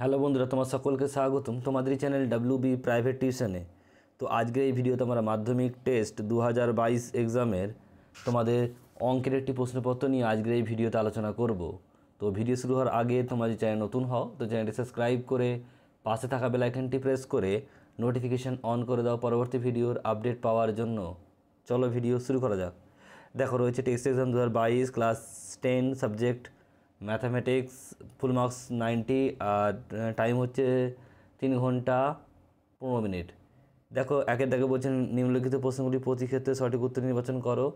Hello বন্ধুরা, তোমাদের সকলকে স্বাগতম তোমাদের চ্যানেল WB প্রাইভেট টিউশনে। তো আজকের এই ভিডিওতে আমরা মাধ্যমিক টেস্ট 2022 এক্সামের তোমাদের অঙ্কের একটি প্রশ্নপত্র নিয়ে আজকের এই ভিডিওতে আলোচনা করব। তো ভিডিও শুরু হওয়ার আগে তোমরা যদি চ্যানেল নতুন হও তো চ্যানেলটি সাবস্ক্রাইব করে পাশে থাকা বেল আইকনটি প্রেস করে নোটিফিকেশন অন করে দাও পরবর্তী ভিডিওর আপডেট পাওয়ার জন্য। চলো ভিডিও শুরু করা যাক। দেখো রয়েছে test exam 2022 class 10 subject mathematics full marks 90 और टाइम होच्छे 3 घंटा 15 मिनट। देखो एकेर दागे बोलছেন निम्नलिखित प्रश्नगुली प्रति क्षेत्रे सठिक उत्तर निर्वाचन करो।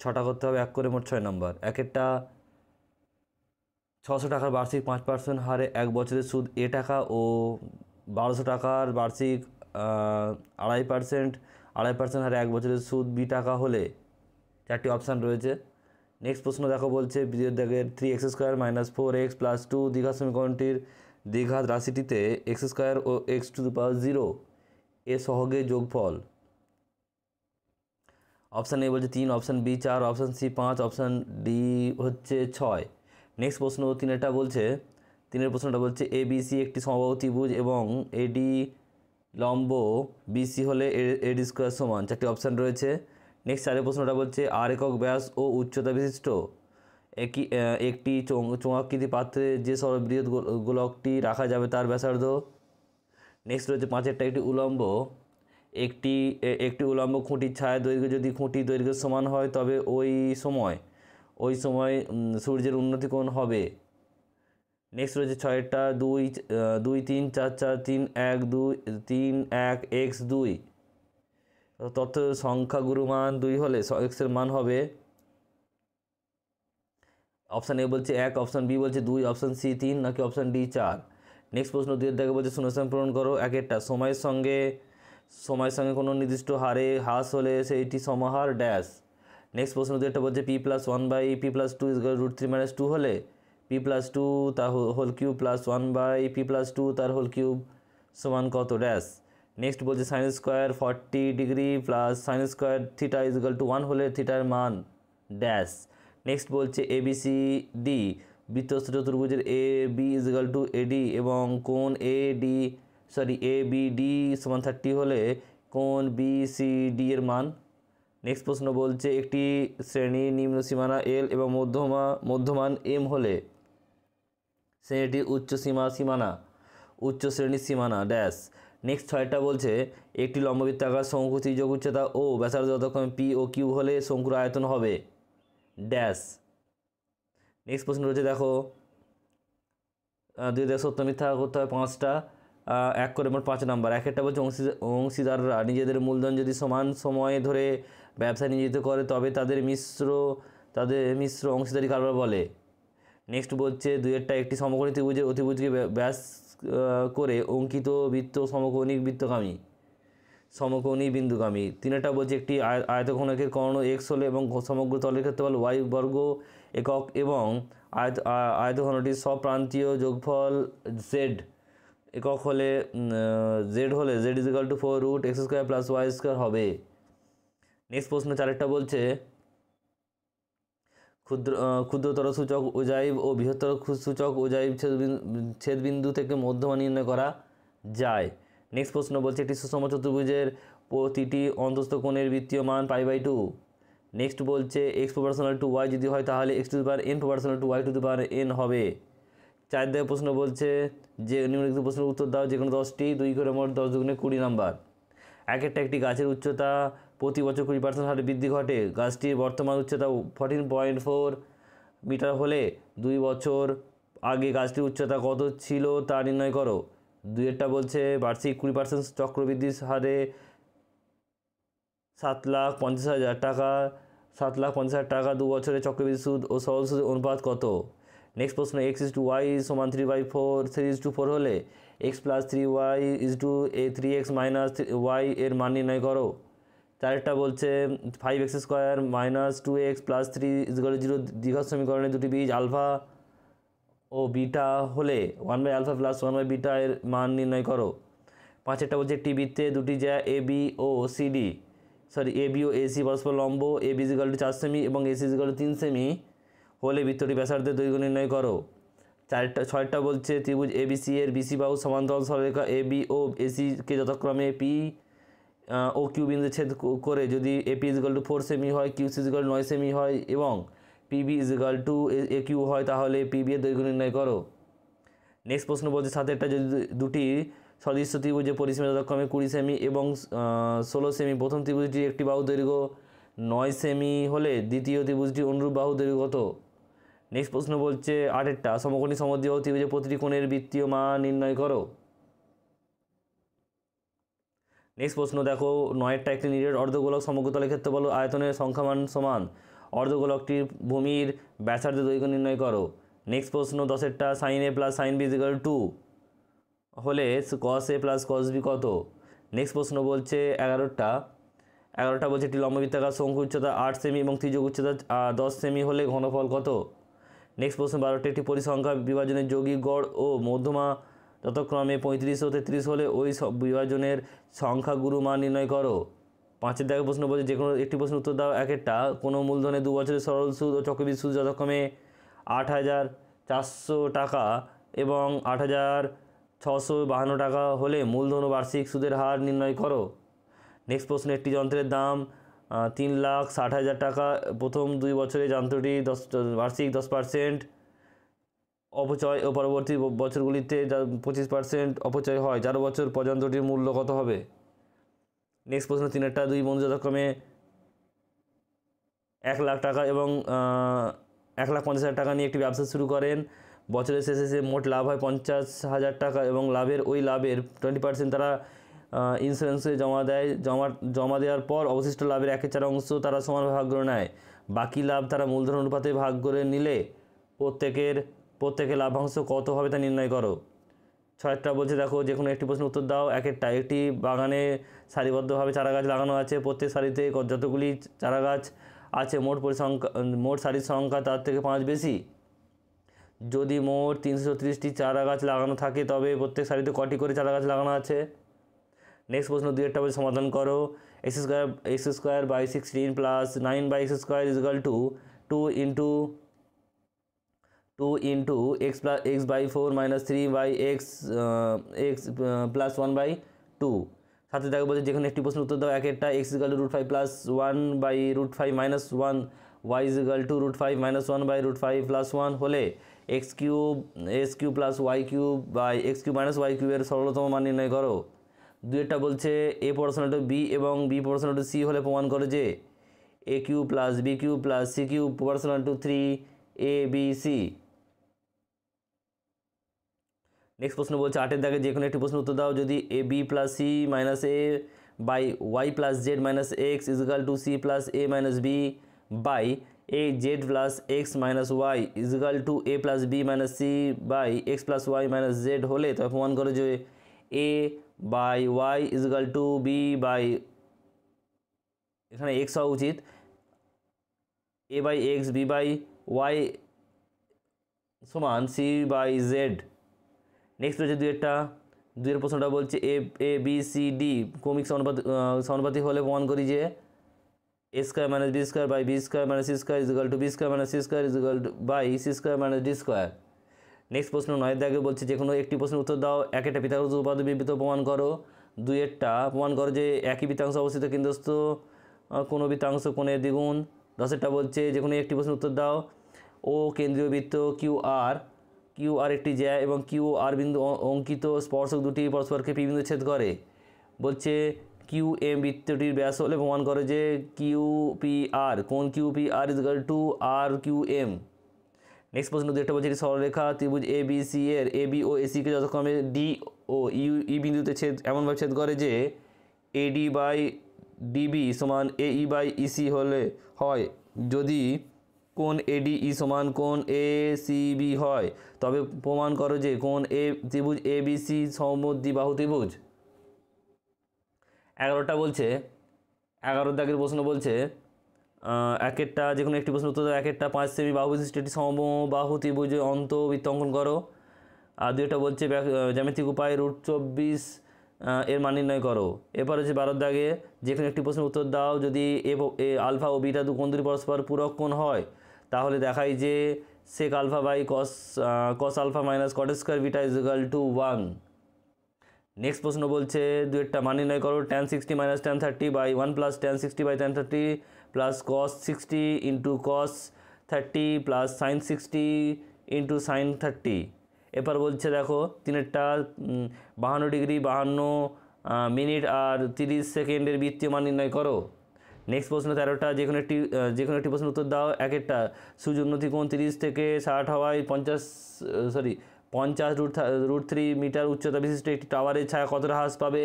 छटा करते होबे एक करे मोट 6 नम्बर। एकेरटा 600 टाकार वार्षिक 5% हारे एक बछरेर सूद ए टाका ओ 1200 टाकार वार्षिक 2.5% हारे एक बछरेर सूद बी टाका होले। चारटी अपशन रयेछे। नेक्स्ट प्रश्न देखो बोलते बीजेर दागे 3x² - 4x + 2 Digha समीकरणटिर Digha राशिटिते x² ও x⁵ ए सहगের যোগফল। अपशन ए बोलते 3, option B 4, option C 5, option D হচ্ছে 6। नेक्स्ट प्रश्न 3টা বলছে। 3এর প্রশ্নটা বলছে ABC একটি সমবাহু ত্রিভুজ এবং AD লম্ব BC হলে AD² সমান। চারটি অপশন রয়েছে। नेक्स्ट 4 प्रश्नटा बोलছে आर एकक व्यास और उच्चता विशिष्ट एक चौंगाकृति पात्रे जे सर्वबृहत् गोलकटी रखा जाबे तार व्यासार्ध। नेक्स्ट रयेछे 5टा एकटी उलम्ब खुँटिर छाया दैर्घ्य यदि खुँटिर दैर्घ्य समान हय तबे ओई समय सूर्येर उन्नति कोण हबे। नेक्स्ट रयेछे 6टा 2 2 3 4 4 3 1 2 3 1 x 2 तथ्य संख्या गुरु मान 2 होले एक्सर मान होबे। अपशन ए बोलছে 1, अपशन बी बोलছে 2, अपशन सी 3 नाकि अपशन डी 4। नेक्स्ट प्रश्न 2 এর দাগে বলছে শূন্যস্থান পূরণ করো। একটা সময়ের সঙ্গে কোনো নির্দিষ্ট হারে হ্রাস হলে সেইটি সমাহার ড্যাশ। নেক্সট প্রশ্ন 2 এরটা বলছে p + 1/p + 2 √3 - 2 হলে p + 2 তার হোল কিউব + 1/p + 2 তার হোল কিউব সমান কত ড্যাশ। नेक्स्ट बोलते sin² 40° + sin² θ = 1 होले थीटार मान डैश। नेक्स्ट बोलते ABCD वृत्तस्थ चतुर्भुजेर AB = AD एवं कोण ABD = 30 होले कोण BCD एर मान। नेक्स्ट प्रश्न बोलते एकटी श्रेणी निम्न सीमाना L एवं मध्यमान M होले श्रेणीटिर उच्च श्रेणीर सीमाना डैश। नेक्स्ट 6টা বলছে একটি লম্ববৃত্তাকার শঙ্কু ত্রিভুজের উচ্চতা ও ব্যাসার্ধ যথাক্রমে পি ও কিউ হলে শঙ্কুর আয়তন হবে ড্যাশ। নেক্সট প্রশ্ন রয়েছে। দেখো 2017 মিথ্যা করতে হয় 5টা এক করে মোট 5 নাম্বার। একটা বলছে অংশীদাররা নিজেদের মূলধন যদি সমান সময়ে ধরে ব্যবসায় নিয়োজিত করে তবে তাদের মিশ্র অংশীদারি কারবার বলে। নেক্সট বলছে 2টা একটি সমকোণী ত্রিভুজের অতিভুজকে ব্যাস করে অঙ্কিত বৃত্ত সমকোণী বিন্দুগামী। 3টা বলছে একটি আয়তঘনকের কর্ণ x হলে এবং সমগ্র তলের ক্ষেত্রফল y বর্গ একক এবং আয়তঘনটির সপ্রান্তীয় যোগফল z একক হলে z = 4√x² + y² হবে। নেক্সট প্রশ্ন 4টা বলছে ক্ষুদ্রতর সূচক অজৈব ও বৃহত্তর সূচক অজৈব ছেদবিন্দু থেকে মধ্যমান নির্ণয় করা যায়। নেক্সট প্রশ্ন বলছে একটি সুষম চতুর্ভুজের প্রতিটি অন্তঃস্থ কোণের বৃত্তীয় মান π/2। নেক্সট বলছে x∝2y যদি হয় তাহলে x∝n∝y∝n হবে। 4 প্রশ্ন বলছে যে নিম্নলিখিত প্রশ্নের উত্তর দাও যেকোনো 10টি 2 করে মোট 10 × 20 নাম্বার। একটি গাছের উচ্চতা প্রতি বছর 20% হারে বৃদ্ধি ঘটে। গাছটির বর্তমান উচ্চতা 14.4 মিটার হলে 2 বছর আগে গাছটির উচ্চতা কত ছিল তা নির্ণয় করো। 2টা বলছে বার্ষিক 20% চক্রবৃদ্ধি হারে 7,50,000 টাকা 7,50,000 টাকা 2 বছরে চক্রবৃদ্ধি সুদ ও সহজ সুদের অনুপাত কত। নেক্সট প্রশ্ন x = y = 3/4 হলে x + 3y = 3x - y এর মান নির্ণয় করো। 4টা বলছে 5x² - 2x + 3 = 0 দ্বিঘাত সমীকরণের দুটি বীজ আলফা ও বিটা হলে 1/α + 1/β এর মান নির্ণয় করো। 5টা বলছে একটি বৃত্তে দুটি জ্যা AB ও AC পরস্পর লম্ব AB = 4 সেমি এবং AC = 3 সেমি হলে বৃত্তটি ব্যাসার্ধের দৈর্ঘ্য নির্ণয় করো। चार छयटा बोलছে त्रिभुज एबीसी एर बीसी बाहु समान्तराल सरलरेखा एबी ओ एसी के यथाक्रमे पी ओ किऊ बिंदु छेद करे यदि एपी इक्वल टू 4 सेमी है किऊसी इक्वल 9 सेमी है एवं PB equal to A Q है ताहले पीबी एर दैर्घ्य निर्णय करो। नेक्स्ट प्रश्न बोलছে साथेटा यदि দুটি सदृश त्रिभुजे परिसीमा यथाक्रमे 20 सेमी एवं 16 सेमी प्रथम त्रिभुजটি একটি বাহু দৈর্ঘ্য 9 सेमी হলে দ্বিতীয় ত্রিভুজটি অনুরূপ বাহু দৈর্ঘ্য কত। नेक्स्ट प्रश्न बोलছে 8টা সমকোণী সমদ্বিবাহু ত্রিভুজে প্রতিটি কোণের বৃত্তীয় মান নির্ণয় করো। नेक्स्ट প্রশ্ন দেখো 9টা একটি নিরেট অর্ধগোলক সমগ্রতলের ক্ষেত্রফল ও আয়তনের সংখ্যা মান সমান অর্ধগোলকটির ভূমির ব্যাসার্ধ দৈর্ঘ্য নির্ণয় করো। नेक्स्ट প্রশ্ন 10টা sin a + sin b = 2 হলে cos a + cos b কত। नेक्स्ट প্রশ্ন বলছে 11টা বলছে একটি লম্ববৃত্তাকার শঙ্কু উচ্চতা 8 সেমি এবং ত্রিভুজ উচ্চতা 10 সেমি হলে ঘনফল কত। नेक्स्ट प्रश्न 12टे एक परिसंख्या विभाजन यौगिक गड़ और मध्यमा यथाक्रमे 35 और 33 होले ओई विभाजन संख्यागुरु मान निर्णय करो। 5 दागे प्रश्न बोले जेकोनो एक प्रश्न उत्तर दाओ एकटा कोनो मूलधने 2 बछरेर सरल सूद और चक्रबृद्धि सूद यथाक्रमे 8400 टाका एवं 8652 टाका होले मूलधन और वार्षिक सूदेर हार निर्णय करो। नेक्स्ट प्रश्न एक यंत्रेर दाम 3,60,000 टाका प्रथम 2 बछरे যন্ত্রটি वार्षिक 10% অপচয় ও পরবর্তী বছরগুলিতে 25% অপচয় হয় যার বছর পর্যন্তটির মূল্য কত হবে। নেক্সট প্রশ্ন 3টা দুই বন্ধু যথাক্রমে 1,00,000 টাকা এবং 1,50,000 টাকা নিয়ে একটি ব্যবসা শুরু করেন। বছরের শেষে মোট লাভ হয় 50,000 টাকা এবং ওই লাভের 20% তারা ইনস্যুরেন্সে জমা দেওয়ার পর অবশিষ্ট লাভের 1/4 অংশ তারা সমান ভাগ করে নেয়। বাকি লাভ তারা মূলধন অনুপাতে ভাগ করে নিলে প্রত্যেকের লাভাংশ কত হবে তা নির্ণয় করো। 6টা বলছে দেখো যে কোনো একটি প্রশ্ন উত্তর দাও। একটি বাগানে সারিবদ্ধভাবে চারাগাছ লাগানো আছে প্রত্যেক সারিতে যতগুলি চারাগাছ আছে মোট সারির সংখ্যা তার থেকে 5 বেশি। যদি মোট 330টি চারাগাছ লাগানো থাকে তবে প্রত্যেক সারিতে কটি করে চারাগাছ লাগানো আছে। नेक्स्ट प्रश्न 2টা বলে সমাধান করো। x² by 16 plus 9 by x² is equal to 2 into x plus x by 4 minus 3 by x plus 1 by 2। সাথে দেখা বলছে যেখানে একটি প্রশ্ন উত্তর দাও। একটা x equal to √5 plus 1 by √5 minus 1 y is equal to √5 minus 1 by √5 plus 1 হলে x³ plus y³ by x³ minus y³ এর সরলতম মান নির্ণয় করো। 2টা বলছে a = b এবং b = c হলে প্রমাণ করো যে a³ + b³ + c³ = 3abc। Next প্রশ্ন বলছে 8এর দাগে যে কোনো একটি প্রশ্ন উত্তর দাও। যদি ab + c - a / y + z - x = c + a - b / az + x - y = a + b - c / x + y - z হলে তবে প্রমাণ করো যে a by y is equal to b by এখানে x হওয়া উচিত a by x b by y সমান c by z। Next হচ্ছে 2এর প্রশ্নটা বলছে a b c d ক্রমিক সমানুপাতিক হলে প্রমাণ করি যে a² - b² by b² - c² = b² - c² by c² - d²। Next प्रश्न 9 दागे बोलছে যে কোনো একটি প্রশ্ন উত্তর দাও। একটা পিথাগোরাস উপপাদ্য বিবৃত প্রমাণ করো। 2টা প্রমাণ করো যে একই বৃত্তাংশ অবস্থিত কেন্দ্রস্থ কোন বৃত্তাংশ কোণের দ্বিগুণ। 10টা বলছে যে কোনো একটি প্রশ্ন উত্তর দাও। ও কেন্দ্রীয় বৃত্ত কিউআর একটি জ্যা এবং কিউআর বিন্দু অঙ্কিত স্পর্শক দুটি পরস্পরকে পি বিন্দু ছেদ করে। বলছে কিউএম বৃত্তটির ব্যাস হলে প্রমাণ করো যে কিউপিআর কোণ কিউপিআর = আরকিউএম। नेक्स्ट प्रश्न 2টা বলছে সরলরেখা त्रिभुज ABC এর AB ও AC কে যথাক্রমে D ও E বিন্দুতে ছেদ এমনভাবে ছেদ করে যে AD / DB = AE / EC হলে হয়। যদি কোণ ADE = কোণ ACB হয় তবে প্রমাণ করো যে কোণ A ত্রিভুজ ABC সমদ্বিবাহু ত্রিভুজ। 11টা বলছে 11 দাগের প্রশ্ন বলছে একটা যে কোনো একটি প্রশ্ন উত্তর দাও। একটা 5 সেমি বাহু বিশিষ্ট একটি সমবাহু ত্রিভুজে অন্তবৃত্ত অঙ্কন করো। আর 2টা বলছে জ্যামিতিক উপায়ে √24 এর মান নির্ণয় করো। এরপর হচ্ছে 12 দাগে যে কোনো একটি প্রশ্ন উত্তর দাও। যদি আলফা ও বিটা দুই কোণ পরস্পর পূরক কোণ হয় তাহলে দেখায় যে sec alpha by cos alpha minus cot square beta is equal to 1। Next प्रश्न बोलছে দুইটা मान निर्णय करो tan 60 minus tan 30 by 1 plus tan 60 by tan 30 plus cos 60 into cos 30 plus sin 60 into sin 30। এরপর বলছে দেখো তিনটা 52 ডিগ্রি 52 মিনিট আর 30 সেকেন্ডের বৃত্তীয় মান নির্ণয় করো। नेक्स्ट प्रश्न 13टा जेकोनो एक प्रश्न उत्तर दाओ। एक सूर्योन्नति कोण 30 थेके 60 हवाय 50 √3 मीटर उच्चता विशिष्ट एक टावारेर छाया कतटा ह्रास पाबे।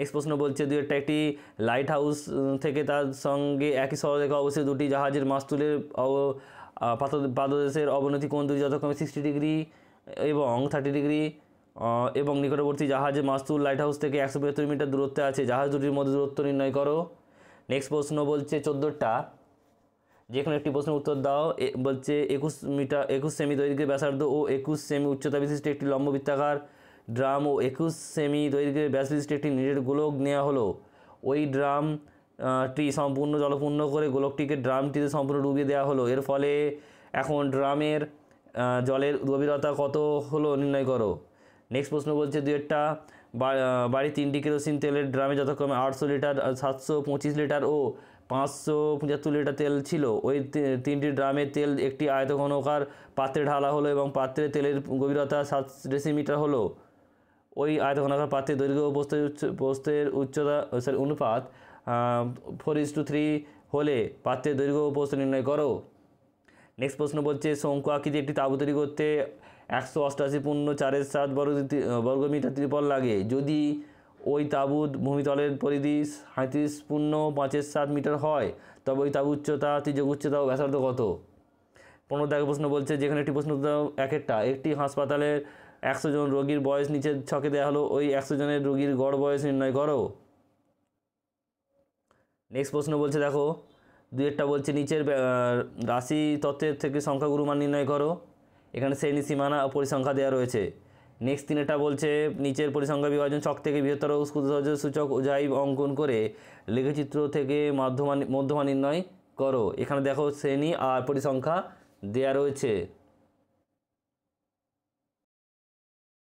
नेक्स्ट प्रश्न बोलছে दुइटा एकटी लाइट हाउस थेके तार संगे एकई सरलरेखा अवस्थित दुटी जहाजेर मास तुले पाददेशेर अवनति कोण दुटी यथाक्रमे 60 डिग्री एवं 30 डिग्री एवं निकटवर्ती जहाजे मास्तुल लाइट हाउस थेके 175 मीटर दूरत्वे आछे। जहाज दुटिर मध्य दूरत्व निर्णय करो। नेक्स्ट प्रश्न बोलছে 14टा जेकोनो एकटी प्रश्न उत्तर दाओ। बोलছে 21 सेमी दैर्घ्येर व्यासार्ध और 21 सेमी उच्चता विशिष्ट एक लम्बवृत्ताकार ड्राम और 21 सेमी दैर्घ्येर व्यास विशिष्ट एक निरेट गोलक नेওয়া हलो। ओई ड्रामटी सम्पूर्ण जलपूर्ण करे गोलकटिके ड्रामटिते सम्पूर्ण डुबिये देওয়া हलो। एर फले एखन ड्रामेर जलेर गभीरता कत हलो निर्णय करो। नेक्स्ट प्रश्न बोलছে দুইটা বাড়ি 3টি কেরোসিন তেলের ড্রামে যথাক্রমে 800 লিটার 725 লিটার ও 575 লিটার তেল ছিল। ওই তিনটি ড্রামে তেল একটি আয়তঘনাকার পাত্রে ঢালা হলো এবং পাত্রে তেলের গভীরতা 7 ডেসিমিটার হলো। ওই আয়তঘনাকার পাত্রের দৈর্ঘ্য ও প্রস্থের উচ্চতা অনুপাত 4:3 হলে পাত্রের দৈর্ঘ্য ও প্রস্থ নির্ণয় করো। নেক্সট প্রশ্ন বলছে শঙ্কু আকৃতির একটি তাঁবু তৈরি করতে 188.47 वर्गमीटर त्रिपल लागे। यदि ओई ताबुत भूमितलेर परिधि 37.57 मीटर हय तब ओई ताबुर उच्चता तिर्यक उच्चता ओ व्यासार्ध कत। 15 प्रश्न बोलছে যেখানে একটি প্রশ্ন একটা একটি হাসপাতালের 100 জন রোগীর বয়স নিচের ছকে দেয়া হলো। ওই 100 জনের রোগীর গড় বয়স নির্ণয় করো। নেক্সট প্রশ্ন বলছে দেখো দুইটা বলছে নিচের রাশি তত্ত্বের থেকে সংখ্যাগুলো মান নির্ণয় করো। एखाने श्रेणी सीमाना परिसंख्या देया रयेछे। नेक्स्ट तीनटा बोलছে नीचेर परिसंख्या विभाजन छक थेके बृहत्तर क्षुद्रतर सूचक अनुयायी अंकन करे लेखचित्र थेके मध्यमा निर्णय करो। एखाने देखो श्रेणी और परिसंख्या देया रयेछे।